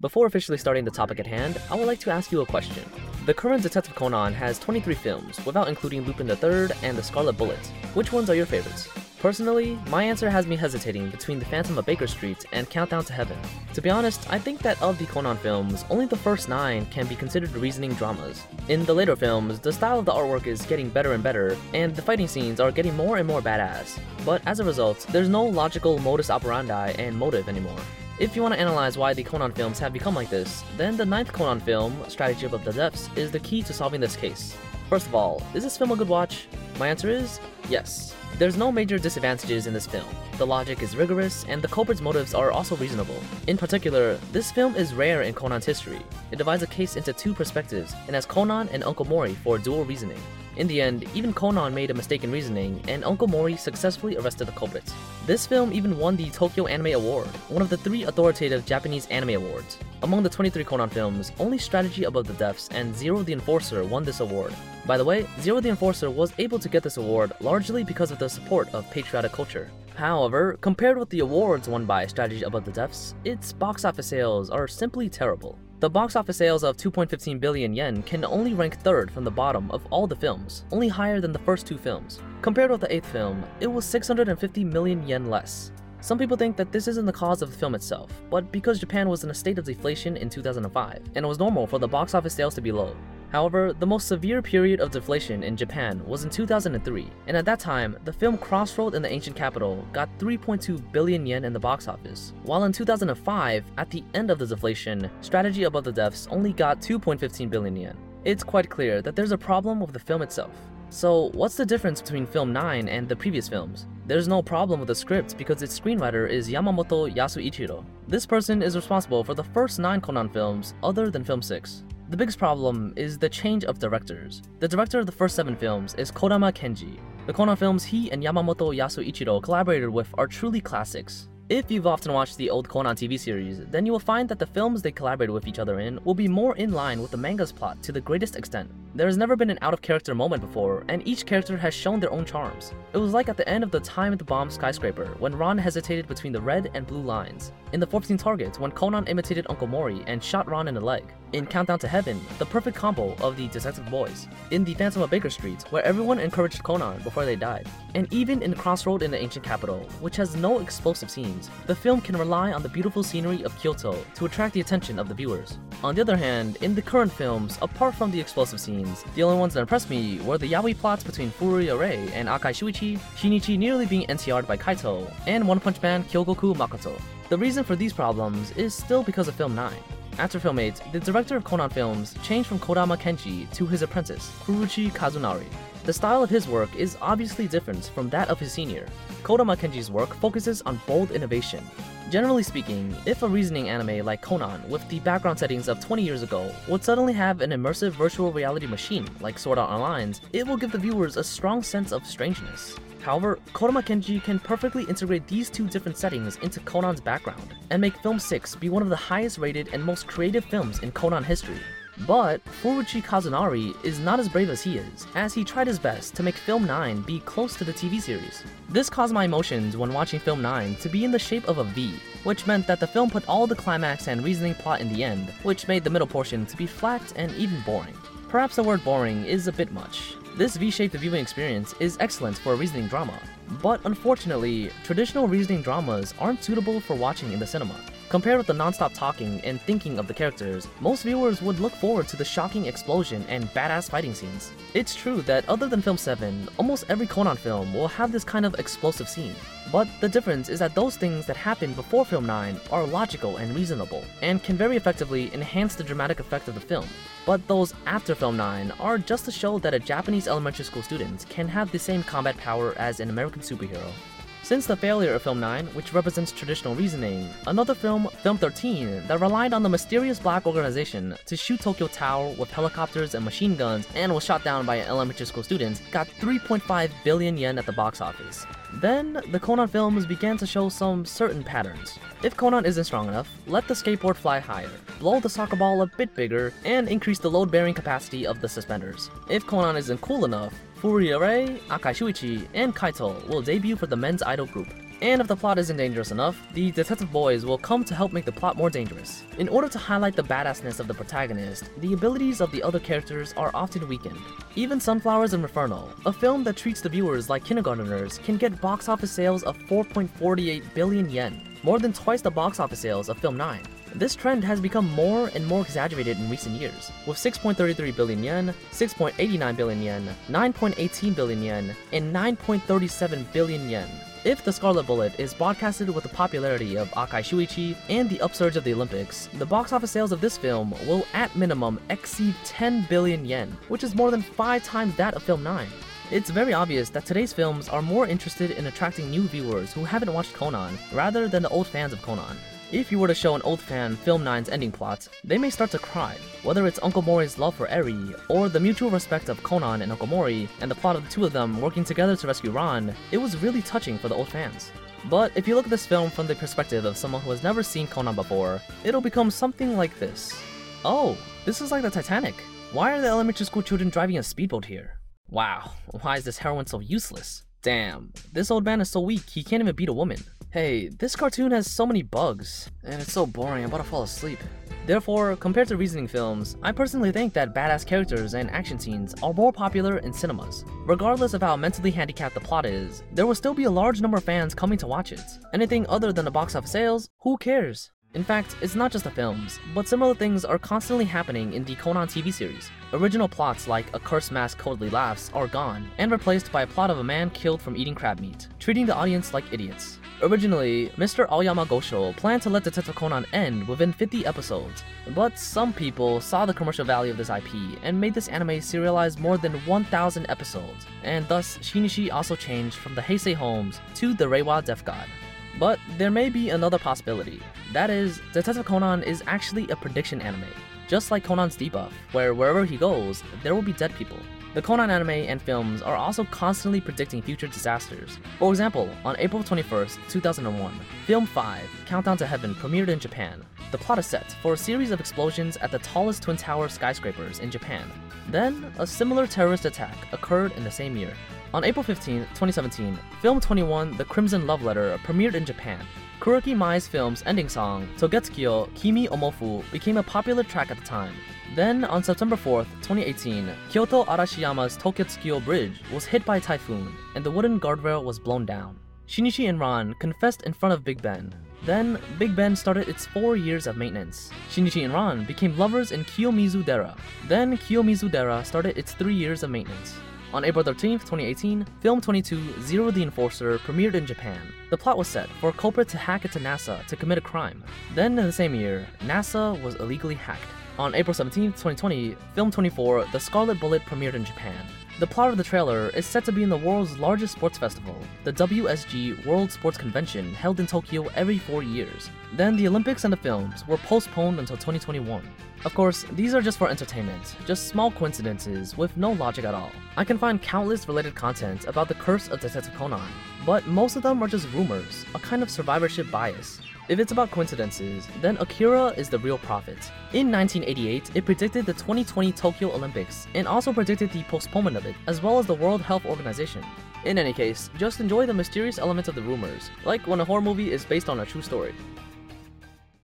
Before officially starting the topic at hand, I would like to ask you a question. The current Detective Conan has 23 films, without including Lupin III and The Scarlet Bullet. Which ones are your favorites? Personally, my answer has me hesitating between The Phantom of Baker Street and Countdown to Heaven. To be honest, I think that of the Conan films, only the first 9 can be considered reasoning dramas. In the later films, the style of the artwork is getting better and better, and the fighting scenes are getting more and more badass. But as a result, there's no logical modus operandi and motive anymore. If you want to analyze why the Conan films have become like this, then the 9th Conan film, Strategy Above the Deaths, is the key to solving this case. First of all, is this film a good watch? My answer is yes. There's no major disadvantages in this film. The logic is rigorous, and the culprit's motives are also reasonable. In particular, this film is rare in Conan's history. It divides a case into 2 perspectives, and has Conan and Uncle Mori for dual reasoning. In the end, even Conan made a mistake in reasoning, and Uncle Mori successfully arrested the culprit. This film even won the Tokyo Anime Award, one of the 3 authoritative Japanese anime awards. Among the 23 Conan films, only Strategy Above the Deaths and Zero the Enforcer won this award. By the way, Zero the Enforcer was able to get this award largely because of the support of patriotic culture. However, compared with the awards won by Strategy Above the Deaths, its box office sales are simply terrible. The box office sales of 2.15 billion yen can only rank 3rd from the bottom of all the films, only higher than the first 2 films. Compared with the 8th film, it was 650 million yen less. Some people think that this isn't the cause of the film itself, but because Japan was in a state of deflation in 2005, and it was normal for the box office sales to be low. However, the most severe period of deflation in Japan was in 2003, and at that time, the film Crossroads in the Ancient Capital got 3.2 billion yen in the box office, while in 2005, at the end of the deflation, Strategy Above the Deaths only got 2.15 billion yen. It's quite clear that there's a problem with the film itself. So what's the difference between film 9 and the previous films? There's no problem with the script because its screenwriter is Yamamoto Yasuichiro. This person is responsible for the first 9 Conan films other than film 6. The biggest problem is the change of directors. The director of the first 7 films is Kodama Kenji. The Conan films he and Yamamoto Yasuichiro collaborated with are truly classics. If you've often watched the old Conan TV series, then you will find that the films they collaborated with each other in will be more in line with the manga's plot to the greatest extent. There has never been an out-of-character moment before, and each character has shown their own charms. It was like at the end of the Time at the Bomb Skyscraper, when Ron hesitated between the red and blue lines. In the 14 Targets, when Conan imitated Uncle Mori and shot Ron in the leg. In Countdown to Heaven, the perfect combo of the Detective Boys. In The Phantom of Baker Street, where everyone encouraged Conan before they died. And even in Crossroad in the Ancient Capital, which has no explosive scenes, the film can rely on the beautiful scenery of Kyoto to attract the attention of the viewers. On the other hand, in the current films, apart from the explosive scenes, the only ones that impressed me were the yaoi plots between Furuya Rei and Akai Shuichi, Shinichi nearly being NTR'd by Kaito, and One Punch Man Kyogoku Makoto. The reason for these problems is still because of film 9. After film 8, the director of Conan films changed from Kodama Kenji to his apprentice, Kouchi Kazunari. The style of his work is obviously different from that of his senior. Kodama Kenji's work focuses on bold innovation. Generally speaking, if a reasoning anime like Conan with the background settings of 20 years ago would suddenly have an immersive virtual reality machine like Sword Art Online's, it will give the viewers a strong sense of strangeness. However, Kodama Kenji can perfectly integrate these 2 different settings into Conan's background, and make film 6 be one of the highest rated and most creative films in Conan history. But Furuya Kazunari is not as brave as he is, as he tried his best to make film 9 be close to the TV series. This caused my emotions when watching film 9 to be in the shape of a V, which meant that the film put all the climax and reasoning plot in the end, which made the middle portion to be flat and even boring. Perhaps the word boring is a bit much. This V-shaped viewing experience is excellent for a reasoning drama, but unfortunately, traditional reasoning dramas aren't suitable for watching in the cinema. Compared with the non-stop talking and thinking of the characters, most viewers would look forward to the shocking explosion and badass fighting scenes. It's true that other than film 7, almost every Conan film will have this kind of explosive scene. But the difference is that those things that happen before film 9 are logical and reasonable, and can very effectively enhance the dramatic effect of the film. But those after film 9 are just to show that a Japanese elementary school student can have the same combat power as an American superhero. Since the failure of film 9, which represents traditional reasoning, another film, Film 13, that relied on the mysterious black organization to shoot Tokyo Tower with helicopters and machine guns and was shot down by an elementary school student, got 3.5 billion yen at the box office. Then, the Conan films began to show some certain patterns. If Conan isn't strong enough, let the skateboard fly higher, blow the soccer ball a bit bigger, and increase the load-bearing capacity of the suspenders. If Conan isn't cool enough, Furuya Rei, Akai Shuichi, and Kaito will debut for the men's idol group. And if the plot isn't dangerous enough, the detective boys will come to help make the plot more dangerous. In order to highlight the badassness of the protagonist, the abilities of the other characters are often weakened. Even Sunflowers and Refernal, a film that treats the viewers like kindergarteners, can get box office sales of 4.48 billion yen, more than twice the box office sales of Film 9. This trend has become more and more exaggerated in recent years, with 6.33 billion yen, 6.89 billion yen, 9.18 billion yen, and 9.37 billion yen. If The Scarlet Bullet is broadcasted with the popularity of Akai Shuichi and the upsurge of the Olympics, the box office sales of this film will at minimum exceed 10 billion yen, which is more than 5 times that of Film 9. It's very obvious that today's films are more interested in attracting new viewers who haven't watched Conan, rather than the old fans of Conan. If you were to show an old fan Film 9's ending plot, they may start to cry, whether it's Uncle Mori's love for Eri, or the mutual respect of Conan and Uncle Mori, and the plot of the two of them working together to rescue Ron. It was really touching for the old fans. But if you look at this film from the perspective of someone who has never seen Conan before, it'll become something like this. Oh, this is like the Titanic. Why are the elementary school children driving a speedboat here? Wow, why is this heroine so useless? Damn, this old man is so weak he can't even beat a woman. Hey, this cartoon has so many bugs, and it's so boring, I'm about to fall asleep. Therefore, compared to reasoning films, I personally think that badass characters and action scenes are more popular in cinemas. Regardless of how mentally handicapped the plot is, there will still be a large number of fans coming to watch it. Anything other than the box office sales, who cares? In fact, it's not just the films, but similar things are constantly happening in the Conan TV series. Original plots like A Cursed Mask Coldly Laughs are gone, and replaced by a plot of a man killed from eating crab meat, treating the audience like idiots. Originally, Mr. Aoyama Gosho planned to let Detective Conan end within 50 episodes, but some people saw the commercial value of this IP and made this anime serialize more than 1,000 episodes, and thus Shinichi also changed from the Heisei Holmes to the Reiwa Death God. But there may be another possibility. That is, Detective Conan is actually a prediction anime, just like Conan's debuff, where wherever he goes, there will be dead people. The Conan anime and films are also constantly predicting future disasters. For example, on April 21st, 2001, Film 5, Countdown to Heaven premiered in Japan. The plot is set for a series of explosions at the tallest Twin Tower skyscrapers in Japan. Then, a similar terrorist attack occurred in the same year. On April 15, 2017, Film 21, The Crimson Love Letter premiered in Japan. Kuroki Mai's film's ending song, Togetsukyo Kimi Omou, became a popular track at the time. Then, on September 4, 2018, Kyoto Arashiyama's Togetsukyo Bridge was hit by a typhoon, and the wooden guardrail was blown down. Shinichi and Ron confessed in front of Big Ben. Then, Big Ben started its 4 years of maintenance. Shinichi and Ron became lovers in Kiyomizu Dera. Then, Kiyomizu Dera started its 3 years of maintenance. On April 13, 2018, Film 22, Zero the Enforcer premiered in Japan. The plot was set for a culprit to hack into NASA to commit a crime. Then in the same year, NASA was illegally hacked. On April 17, 2020, Film 24, The Scarlet Bullet premiered in Japan. The plot of the trailer is set to be in the world's largest sports festival, the WSG World Sports Convention held in Tokyo every 4 years. Then the Olympics and the films were postponed until 2021. Of course, these are just for entertainment, just small coincidences with no logic at all. I can find countless related content about the curse of Detective Conan, but most of them are just rumors, a kind of survivorship bias. If it's about coincidences, then Akira is the real prophet. In 1988, it predicted the 2020 Tokyo Olympics, and also predicted the postponement of it, as well as the World Health Organization. In any case, just enjoy the mysterious elements of the rumors, like when a horror movie is based on a true story.